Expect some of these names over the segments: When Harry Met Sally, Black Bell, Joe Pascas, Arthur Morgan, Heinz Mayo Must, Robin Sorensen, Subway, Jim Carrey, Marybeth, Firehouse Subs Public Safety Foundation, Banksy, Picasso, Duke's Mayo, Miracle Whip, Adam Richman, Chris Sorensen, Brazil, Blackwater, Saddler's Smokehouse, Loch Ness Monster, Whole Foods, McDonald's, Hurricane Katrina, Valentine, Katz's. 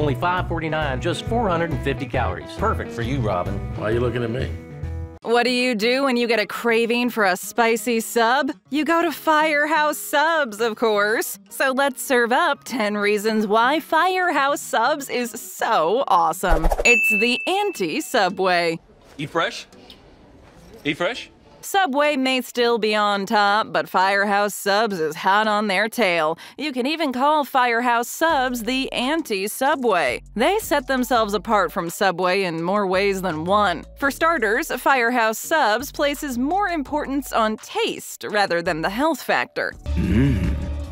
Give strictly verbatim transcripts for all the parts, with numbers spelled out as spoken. Only five forty-nine, just four hundred fifty calories. Perfect for you, Robin. Why are you looking at me? What do you do when you get a craving for a spicy sub? You go to Firehouse Subs, of course. So let's serve up ten reasons why Firehouse Subs is so awesome. It's the anti-Subway. Eat fresh? Eat fresh? Subway may still be on top, but Firehouse Subs is hot on their tail. You can even call Firehouse Subs the anti-Subway. They set themselves apart from Subway in more ways than one. For starters, Firehouse Subs places more importance on taste rather than the health factor. Mm.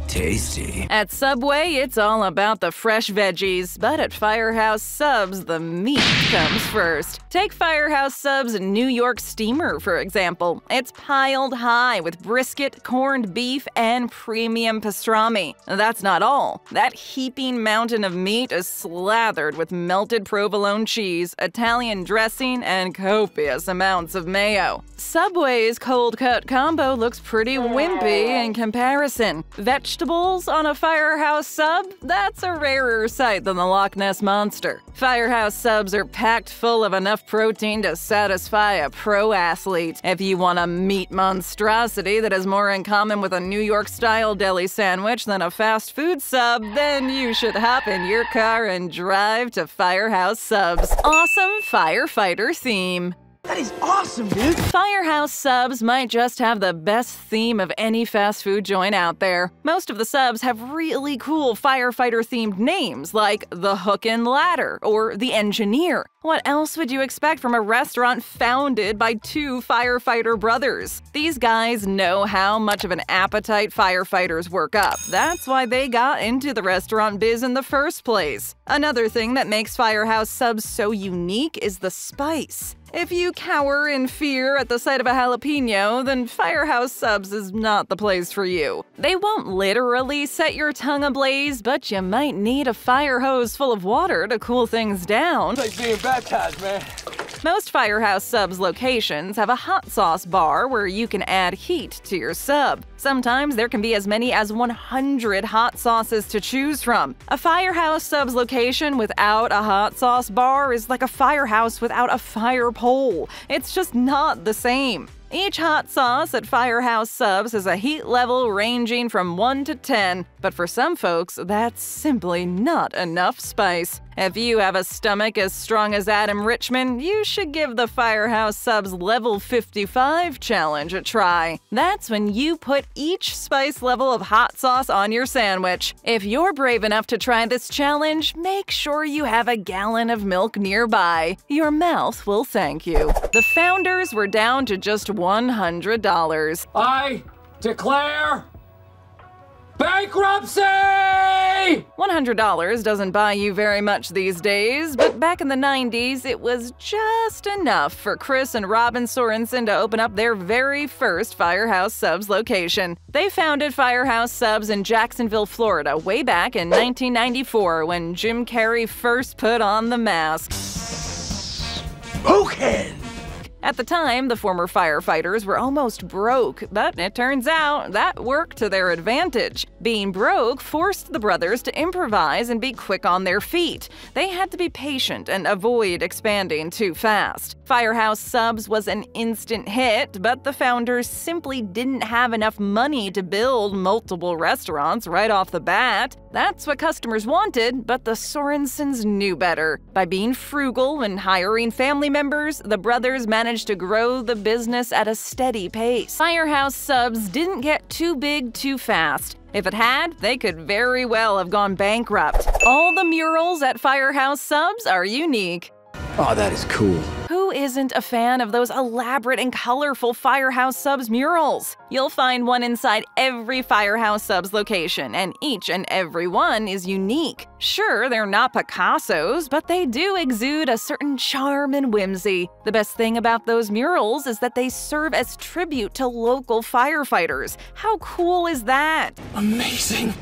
Tasty. At Subway, it's all about the fresh veggies, but at Firehouse Subs, the meat comes first. Take Firehouse Subs' New York Steamer, for example. It's piled high with brisket, corned beef, and premium pastrami. That's not all. That heaping mountain of meat is slathered with melted provolone cheese, Italian dressing, and copious amounts of mayo. Subway's cold-cut combo looks pretty wimpy in comparison. Vegetables Vegetables on a Firehouse Sub? That's a rarer sight than the Loch Ness Monster. Firehouse Subs are packed full of enough protein to satisfy a pro athlete. If you want a meat monstrosity that has more in common with a New York-style deli sandwich than a fast food sub, then you should hop in your car and drive to Firehouse Subs. Awesome firefighter theme. That is awesome, dude! Firehouse Subs might just have the best theme of any fast food joint out there. Most of the subs have really cool firefighter-themed names, like the Hook and Ladder or the Engineer. What else would you expect from a restaurant founded by two firefighter brothers? These guys know how much of an appetite firefighters work up. That's why they got into the restaurant biz in the first place. Another thing that makes Firehouse Subs so unique is the spice. If you cower in fear at the sight of a jalapeno, then Firehouse Subs is not the place for you. They won't literally set your tongue ablaze, but you might need a fire hose full of water to cool things down. It's like being baptized, man. Most Firehouse Subs locations have a hot sauce bar where you can add heat to your sub. Sometimes there can be as many as one hundred hot sauces to choose from. A Firehouse Subs location without a hot sauce bar is like a firehouse without a fire pole. It's just not the same. Each hot sauce at Firehouse Subs has a heat level ranging from one to ten, but for some folks, that's simply not enough spice. If you have a stomach as strong as Adam Richman, you should give the Firehouse Subs Level fifty-five challenge a try. That's when you put each spice level of hot sauce on your sandwich. If you're brave enough to try this challenge, make sure you have a gallon of milk nearby. Your mouth will thank you. The founders were down to just one hundred dollars. I declare bankruptcy! one hundred dollars doesn't buy you very much these days, but back in the nineties, it was just enough for Chris and Robin Sorensen to open up their very first Firehouse Subs location. They founded Firehouse Subs in Jacksonville, Florida, way back in nineteen ninety-four when Jim Carrey first put on the mask. Smokin'! At the time, the former firefighters were almost broke, but it turns out that worked to their advantage. Being broke forced the brothers to improvise and be quick on their feet. They had to be patient and avoid expanding too fast. Firehouse Subs was an instant hit, but the founders simply didn't have enough money to build multiple restaurants right off the bat. That's what customers wanted, but the Sorensens knew better. By being frugal and hiring family members, the brothers managed to grow the business at a steady pace. Firehouse Subs didn't get too big too fast. If it had, they could very well have gone bankrupt. All the murals at Firehouse Subs are unique. Oh, that is cool. Who isn't a fan of those elaborate and colorful Firehouse Subs murals? You'll find one inside every Firehouse Subs location, and each and every one is unique. Sure, they're not Picassos, but they do exude a certain charm and whimsy. The best thing about those murals is that they serve as tribute to local firefighters. How cool is that? Amazing!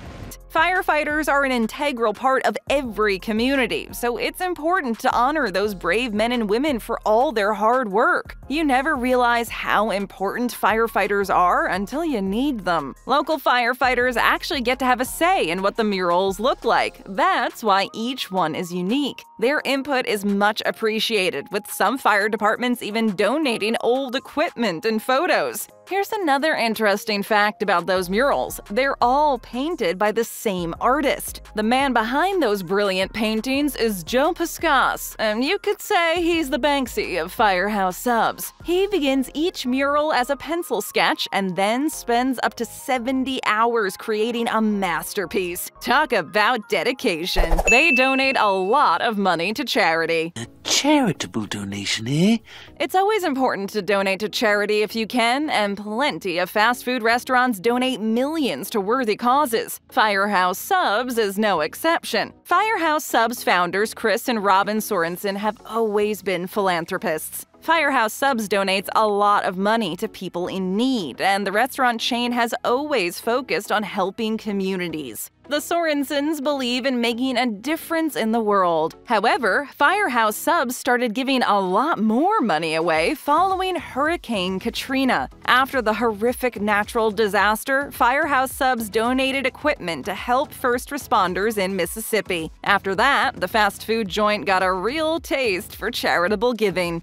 Firefighters are an integral part of every community, so it's important to honor those brave men and women for all their hard work. You never realize how important firefighters are until you need them. Local firefighters actually get to have a say in what the murals look like. That's why each one is unique. Their input is much appreciated, with some fire departments even donating old equipment and photos. Here's another interesting fact about those murals. They're all painted by the same artist. The man behind those brilliant paintings is Joe Pascas, and you could say he's the Banksy of Firehouse Subs. He begins each mural as a pencil sketch and then spends up to seventy hours creating a masterpiece. Talk about dedication. They donate a lot of money to charity. Charitable donation, eh? It's always important to donate to charity if you can, and plenty of fast food restaurants donate millions to worthy causes. Firehouse Subs is no exception. Firehouse Subs founders Chris and Robin Sorensen have always been philanthropists. Firehouse Subs donates a lot of money to people in need, and the restaurant chain has always focused on helping communities. The Sorensens believe in making a difference in the world. However, Firehouse Subs started giving a lot more money away following Hurricane Katrina. After the horrific natural disaster, Firehouse Subs donated equipment to help first responders in Mississippi. After that, the fast food joint got a real taste for charitable giving.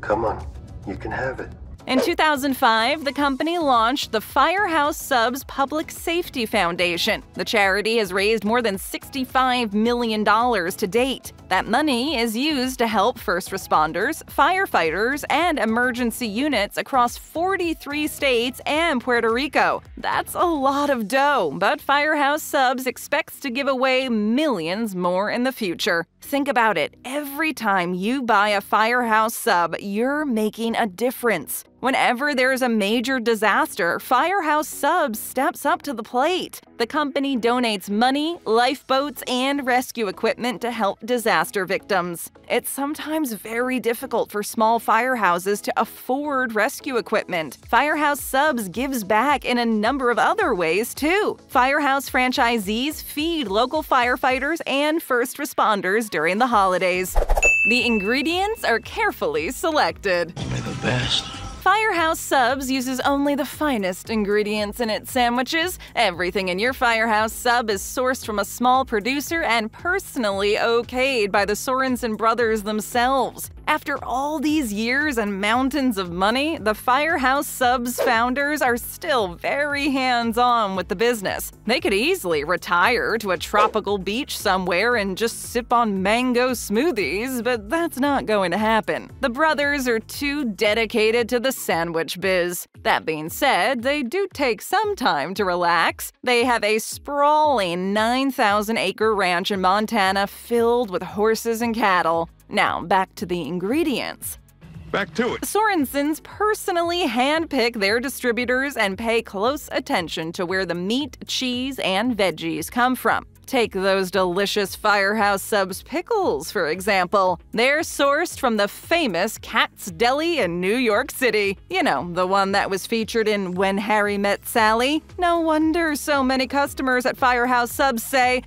Come on, you can have it. In two thousand five, the company launched the Firehouse Subs Public Safety Foundation. The charity has raised more than sixty-five million dollars to date. That money is used to help first responders, firefighters, and emergency units across forty-three states and Puerto Rico. That's a lot of dough, but Firehouse Subs expects to give away millions more in the future. Think about it. Every time you buy a Firehouse Sub, you're making a difference. Whenever there's a major disaster, Firehouse Subs steps up to the plate. The company donates money, lifeboats, and rescue equipment to help disaster victims. It's sometimes very difficult for small firehouses to afford rescue equipment. Firehouse Subs gives back in a number of other ways, too. Firehouse franchisees feed local firefighters and first responders during the holidays. The ingredients are carefully selected. They're the best. Firehouse Subs uses only the finest ingredients in its sandwiches. Everything in your Firehouse Sub is sourced from a small producer and personally okayed by the Sorensen brothers themselves. After all these years and mountains of money, the Firehouse Subs founders are still very hands-on with the business. They could easily retire to a tropical beach somewhere and just sip on mango smoothies, but that's not going to happen. The brothers are too dedicated to the sandwich biz. That being said, they do take some time to relax. They have a sprawling nine thousand acre ranch in Montana filled with horses and cattle. Now, back to the ingredients. Back to it. Sorensens personally handpick their distributors and pay close attention to where the meat, cheese, and veggies come from. Take those delicious Firehouse Subs pickles, for example. They're sourced from the famous Katz's Deli in New York City. You know, the one that was featured in When Harry Met Sally. No wonder so many customers at Firehouse Subs say,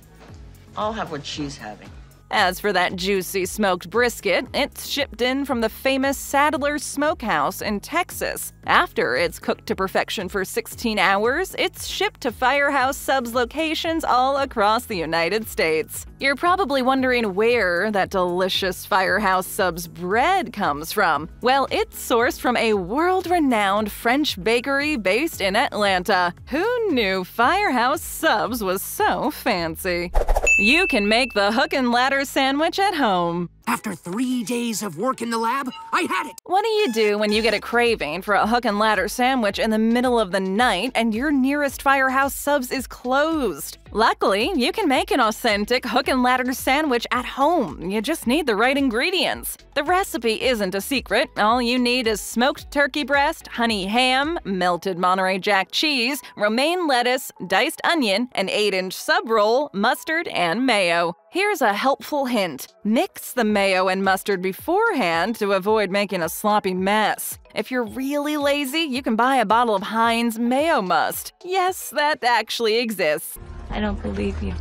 "I'll have what she's having." As for that juicy smoked brisket, it's shipped in from the famous Saddler's Smokehouse in Texas. After it's cooked to perfection for sixteen hours, it's shipped to Firehouse Subs locations all across the United States. You're probably wondering where that delicious Firehouse Subs bread comes from. Well, it's sourced from a world-renowned French bakery based in Atlanta. Who knew Firehouse Subs was so fancy? You can make the hook and ladder sandwich at home. After three days of work in the lab, I had it! What do you do when you get a craving for a hook and ladder sandwich in the middle of the night and your nearest Firehouse Subs is closed? Luckily, you can make an authentic hook and ladder sandwich at home. You just need the right ingredients. The recipe isn't a secret. All you need is smoked turkey breast, honey ham, melted Monterey Jack cheese, romaine lettuce, diced onion, an eight inch sub roll, mustard, and mayo. Here's a helpful hint. Mix the mayo and mustard beforehand to avoid making a sloppy mess. If you're really lazy, you can buy a bottle of Heinz Mayo Must. Yes, that actually exists. I don't believe you.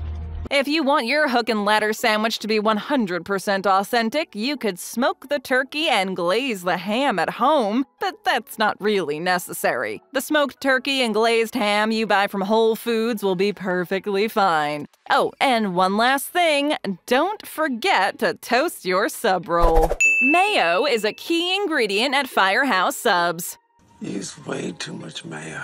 If you want your hook and ladder sandwich to be one hundred percent authentic, you could smoke the turkey and glaze the ham at home, but that's not really necessary. The smoked turkey and glazed ham you buy from Whole Foods will be perfectly fine. Oh, and one last thing, don't forget to toast your sub roll. Mayo is a key ingredient at Firehouse Subs. Use way too much mayo.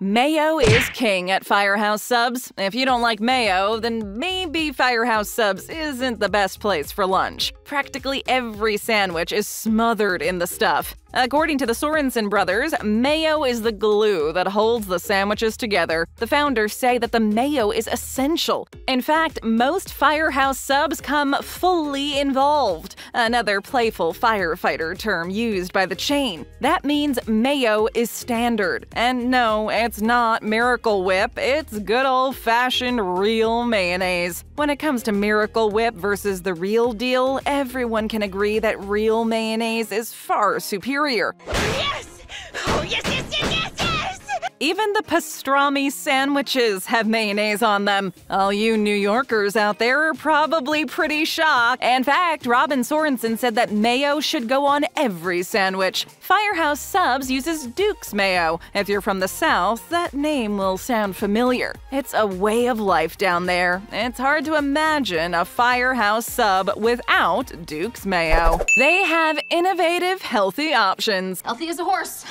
Mayo is king at Firehouse Subs. If you don't like mayo, then maybe Firehouse Subs isn't the best place for lunch. Practically every sandwich is smothered in the stuff. According to the Sorensen brothers, mayo is the glue that holds the sandwiches together. The founders say that the mayo is essential. In fact, most Firehouse Subs come fully involved, another playful firefighter term used by the chain. That means mayo is standard. And no, it's not Miracle Whip, it's good old-fashioned real mayonnaise. When it comes to Miracle Whip versus the real deal, everyone can agree that real mayonnaise is far superior. Yes! Oh, yes, yes, yes, yes, yes! Even the pastrami sandwiches have mayonnaise on them. All you New Yorkers out there are probably pretty shocked. In fact, Robin Sorensen said that mayo should go on every sandwich. Firehouse Subs uses Duke's Mayo. If you're from the South, that name will sound familiar. It's a way of life down there. It's hard to imagine a Firehouse Sub without Duke's Mayo. They have innovative, healthy options. Healthy as a horse.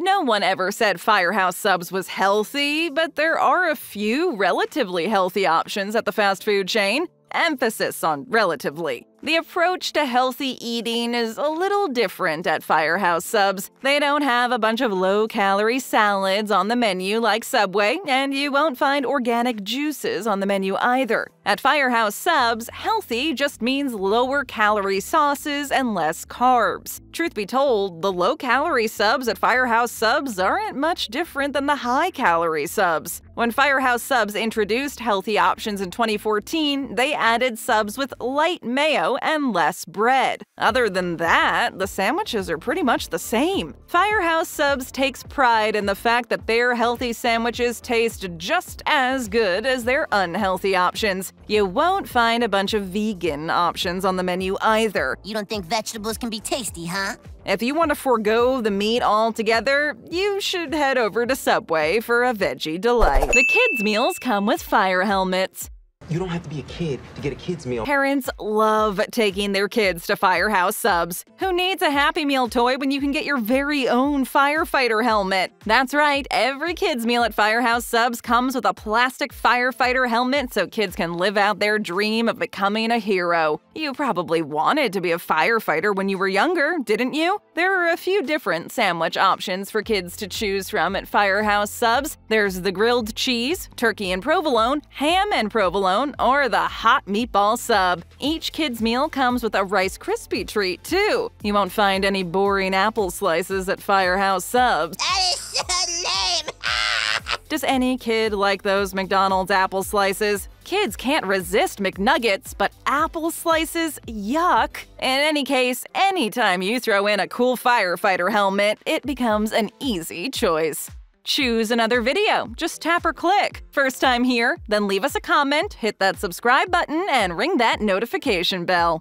No one ever said Firehouse Subs was healthy, but there are a few relatively healthy options at the fast food chain. Emphasis on relatively. The approach to healthy eating is a little different at Firehouse Subs. They don't have a bunch of low-calorie salads on the menu like Subway, and you won't find organic juices on the menu either. At Firehouse Subs, healthy just means lower-calorie sauces and less carbs. Truth be told, the low-calorie subs at Firehouse Subs aren't much different than the high-calorie subs. When Firehouse Subs introduced healthy options in twenty fourteen, they added subs with light mayo and less bread. Other than that, the sandwiches are pretty much the same. Firehouse Subs takes pride in the fact that their healthy sandwiches taste just as good as their unhealthy options. You won't find a bunch of vegan options on the menu either. You don't think vegetables can be tasty, huh? If you want to forego the meat altogether, you should head over to Subway for a veggie delight. The kids' meals come with fire helmets. You don't have to be a kid to get a kid's meal. Parents love taking their kids to Firehouse Subs. Who needs a Happy Meal toy when you can get your very own firefighter helmet? That's right, every kid's meal at Firehouse Subs comes with a plastic firefighter helmet so kids can live out their dream of becoming a hero. You probably wanted to be a firefighter when you were younger, didn't you? There are a few different sandwich options for kids to choose from at Firehouse Subs. There's the grilled cheese, turkey and provolone, ham and provolone, or the hot meatball sub. Each kid's meal comes with a Rice Krispie treat, too. You won't find any boring apple slices at Firehouse Subs. That is so lame! Does any kid like those McDonald's apple slices? Kids can't resist McNuggets, but apple slices? Yuck! In any case, anytime you throw in a cool firefighter helmet, it becomes an easy choice. Choose another video. Just tap or click. First time here? Then leave us a comment, hit that subscribe button, and ring that notification bell.